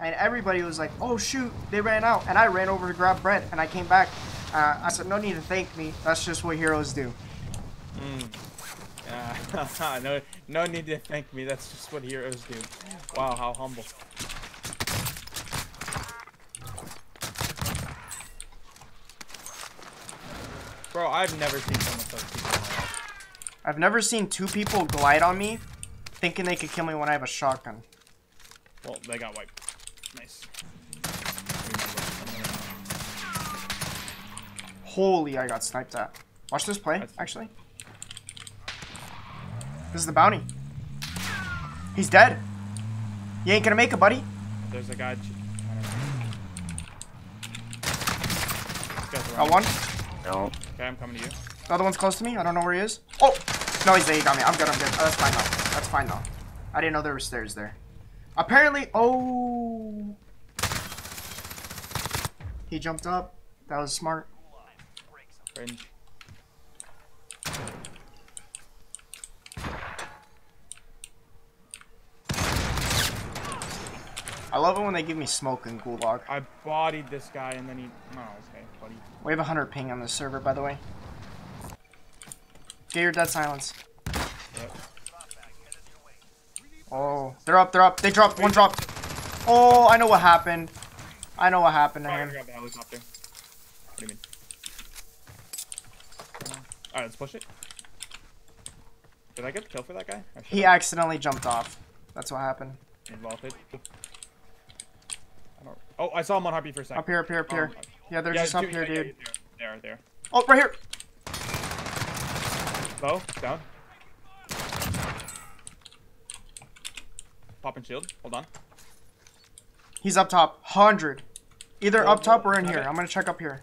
and everybody was like, oh shoot, they ran out, and I ran over to grab bread, and I came back. I said, no need to thank me, that's just what heroes do. No need to thank me, that's just what heroes do. Wow, how humble. Bro, I've never seen someone so cheap. I've never seen two people glide on me, thinking they could kill me when I have a shotgun. Well, they got wiped. Nice. Holy, I got sniped at. Watch this play, actually. This is the bounty. He's dead. You ain't gonna make it, buddy. There's a guy. Got one. No. Okay, I'm coming to you. The other one's close to me. I don't know where he is. Oh! No, he's there. He got me. I'm good. I'm good. Oh, that's fine, though. That's fine, though. I didn't know there were stairs there. Apparently. Oh. He jumped up. That was smart. Fringe. I love it when they give me smoke in Gulag. I bodied this guy and then he... No, okay, buddy. We have 100 ping on this server, by the way. Get your dead silence. Yep. Oh, they're up, they're up. They dropped, one dropped. Oh, I know what happened. I know what happened to him. I grabbed the helicopter. What do you mean? Alright, let's push it. Did I get the kill for that guy? He accidentally jumped off. That's what happened. Involved. Oh, I saw him on Harpy for a second. Up here, up here, up here. Yeah, they're just up here, dude. There, there. Oh, right here. Bow, down. Pop and shield. Hold on. He's up top. 100. Either up top or in here. I'm gonna check up here.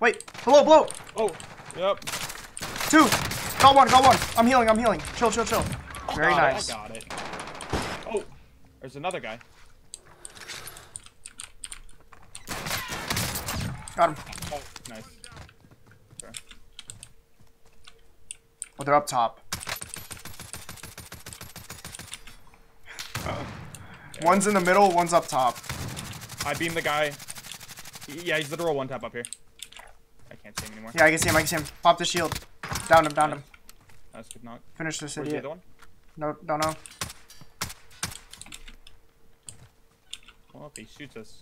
Wait. Below, below. Oh, yep. Two. Got one, got one. I'm healing, I'm healing. Chill, chill, chill. Very nice. I got it. Oh, there's another guy. Got him. Oh, nice. Okay. Oh, they're up top. One's in the middle, one's up top. I beam the guy. Yeah, he's literal one tap up here. I can't see him anymore. Yeah, I can see him, I can see him. Pop the shield. Downed him, downed him. That's good knock. Finish this idiot. Where's the other one? No, don't know. Well, if he shoots us.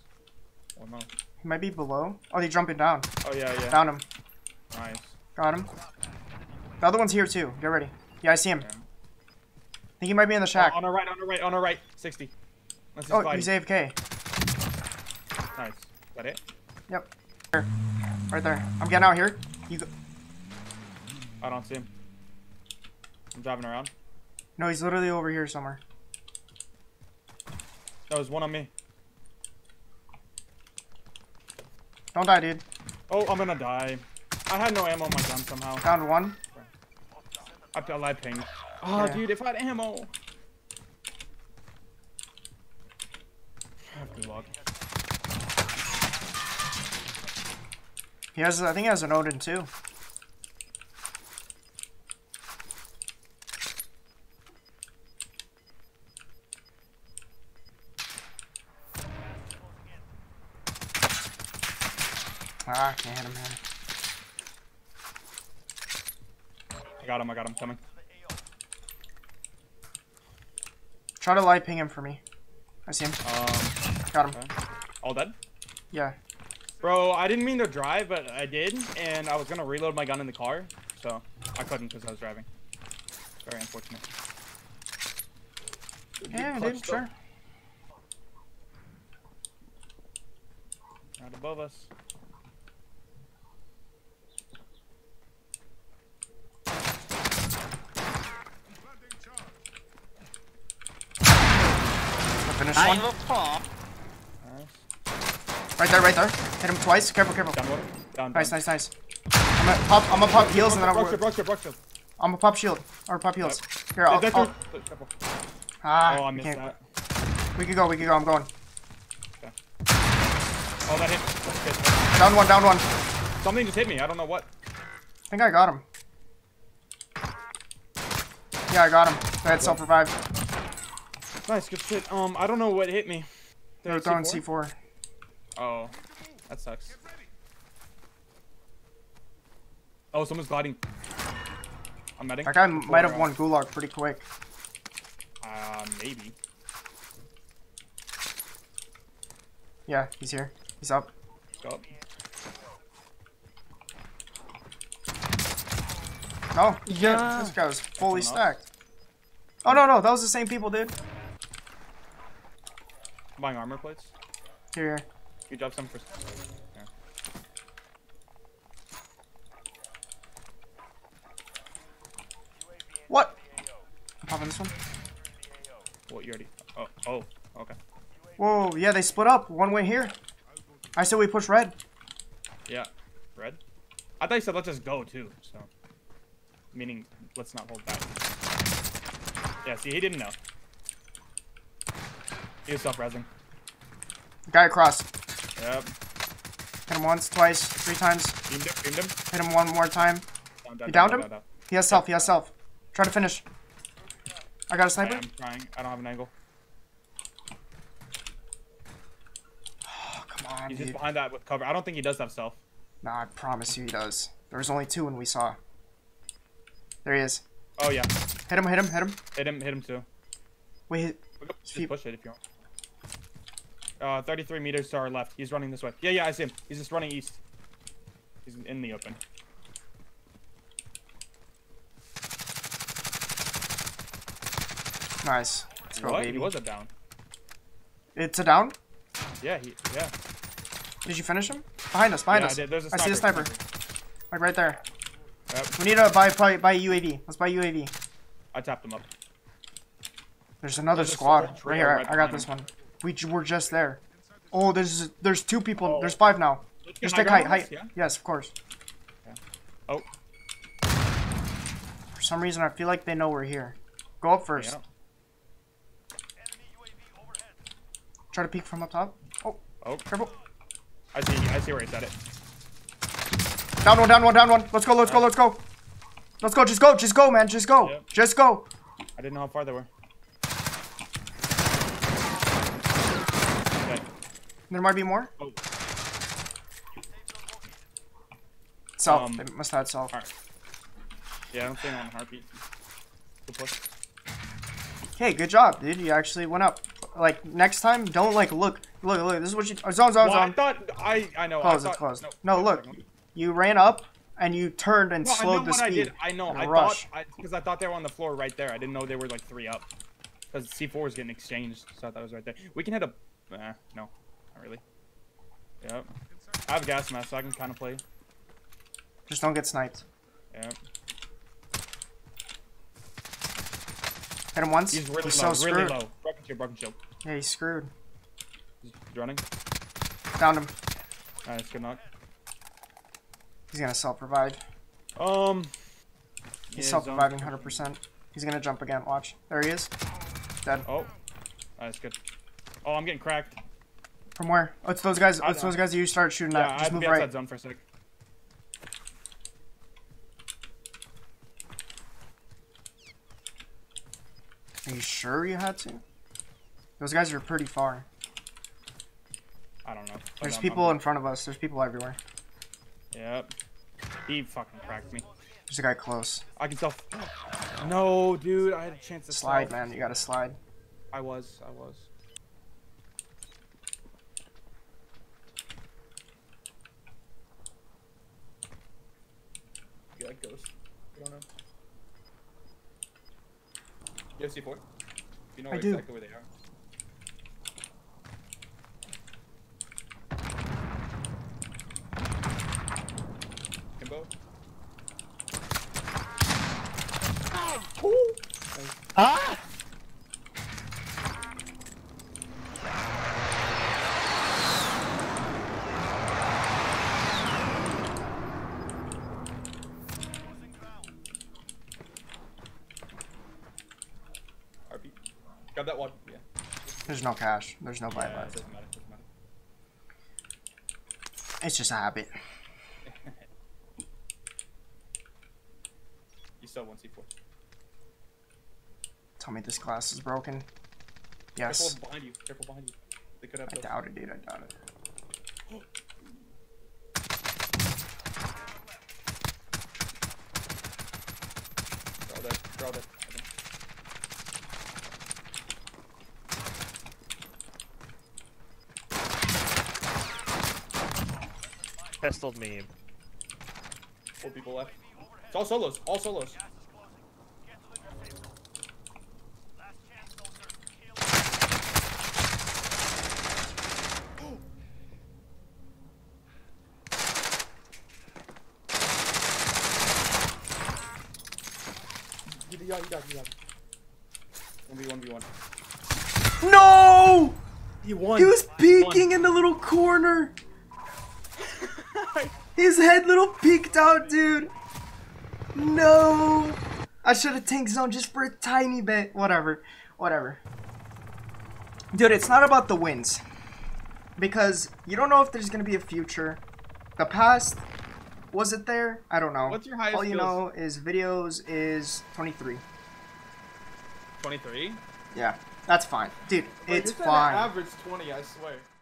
Oh no. He might be below. Oh, he's jumping down. Oh, yeah, yeah. Found him. Nice. Got him. The other one's here, too. Get ready. Yeah, I see him. Yeah. I think he might be in the shack. Oh, on our right, on our right, on our right. 60. Oh, he's AFK. Nice. Is that it? Yep. Here. Right there. I'm getting out here. You go. I don't see him. I'm driving around. No, he's literally over here somewhere. No, there's one on me. Don't die, dude. Oh, I'm gonna die. I had no ammo on my gun somehow. Found one. I live ping. Oh, yeah. Dude, if I had ammo. I have to log. He has, I think he has an Odin too. Ah, I can't hit him, man. I got him, coming. Try to light ping him for me. I see him. Got him. Okay. All dead? Yeah. Bro, I didn't mean to drive, but I did, and I was gonna reload my gun in the car, so I couldn't because I was driving. Very unfortunate. Yeah, dude, sure. Right above us. One. Right there. Hit him twice. Careful, careful. Down, nice, down. Nice. I'm gonna pop heals and then I'm gonna pop shield. Or pop heals. Here, I'll... Ah, oh, I missed that. We can go. I'm going. Okay. Oh, that hit. Down one. Something just hit me. I don't know what. I think I got him. Yeah, I got him. Go ahead, self-revive. Nice, good shit. I don't know what hit me. They're on C4. Oh, that sucks. Oh, someone's gliding. I'm medding. That guy might have won Gulag pretty quick. Maybe. Yeah, he's here. He's up. Go. Oh, yeah. This guy was fully stacked. Oh, no, no. That was the same people, dude. I'm buying armor plates. Here. You drop some for... Yeah. What? I'm popping this one. What, you already... Oh, oh, okay. Whoa, yeah, they split up. One went here. I said we push red. Yeah, red? I thought you said let's just go, too, so... Meaning, let's not hold back. Yeah, see, he didn't know. He was self-resing. Guy across. Yep. Hit him once, twice, three times. Beamed him. Hit him one more time. You downed him? He has self, he has self. Try to finish. I got a sniper. I'm trying. I don't have an angle. Oh, come on, He's just behind that with cover. I don't think he does have self. Nah, I promise you he does. There was only two when we saw. There he is. Oh, yeah. Hit him, hit him, hit him. Hit him too. Wait. Just push it if you want. 33 meters to our left. He's running this way. Yeah, yeah, I see him. He's just running east. He's in the open. Nice. Let's go, baby. He was a down. It's a down? Yeah, yeah. Did you finish him? Behind us, behind us. I did. There's a sniper. I see the sniper. Like right there. Yep. We need to buy UAV. Let's buy UAV. I tapped him up. There's another squad right here. I got this one. We're just there. Oh, there's two people. Oh. There's five now. Just take height. Yeah? Yes, of course. Yeah. Oh. For some reason, I feel like they know we're here. Go up first. Yeah. Try to peek from up top. Oh. Oh. Careful. I see where he's at it. Down one. Let's go, let's go. Let's go, just go, man. Just go. Yep. Just go. I didn't know how far they were. There might be more. Oh. Self. They must have had self. Right. Yeah, I don't think I'm on heartbeat. Good push. Hey, good job, dude. You actually went up. Like, next time, don't, like, look. This is what you... Zone. I know. Close. No, look. You ran up, and you turned and slowed the speed. I know. Because I thought they were on the floor right there. I didn't know they were, like, three up. Because C4 was getting exchanged, so I thought it was right there. We can hit a... no. Really? Yep. I have a gas mask, so I can kind of play. Just don't get sniped. Yep. Hit him once. He's really low. So really low. Broken shield. Yeah, he's screwed. He's running. Found him. Nice, good knock. He's gonna self-revive. He's self-reviving 100%. He's gonna jump again. Watch. There he is. Dead. Oh. Nice, good. Oh, I'm getting cracked. From where? Oh, it's those guys. It's those guys that you start shooting at. Yeah, just move right. Zone for a sec. Are you sure you had to? Those guys are pretty far. I don't know. There's people in front of us. There's people everywhere. Yep. He fucking cracked me. There's a guy close. I can tell. No, dude. I had a chance to slide. Slide, man. You gotta slide. I was. Ghost. I don't know. You have C4? You know exactly where they are. Akimbo? Oh. Ah! Grab that one. Yeah. There's no cash. There's no buy. It doesn't matter. It's just a habit. You still want C4. Tell me this glass is broken. Yes. Careful behind you. Careful behind you. They could have. I doubt it, dude. I doubt it. Oh. Throw that. Pestled me. Four people left. It's all solos. All solos. You got 1v1. No! He won. He was peeking in the little corner. His head little peeked out, dude. No. I should have tanked zone just for a tiny bit. Whatever. Whatever. Dude, it's not about the wins. Because you don't know if there's going to be a future. The past, was it there? I don't know. What's your highest All you skills? Know is videos is 23. 23? Yeah, that's fine. Dude, it's fine. Average 20, I swear.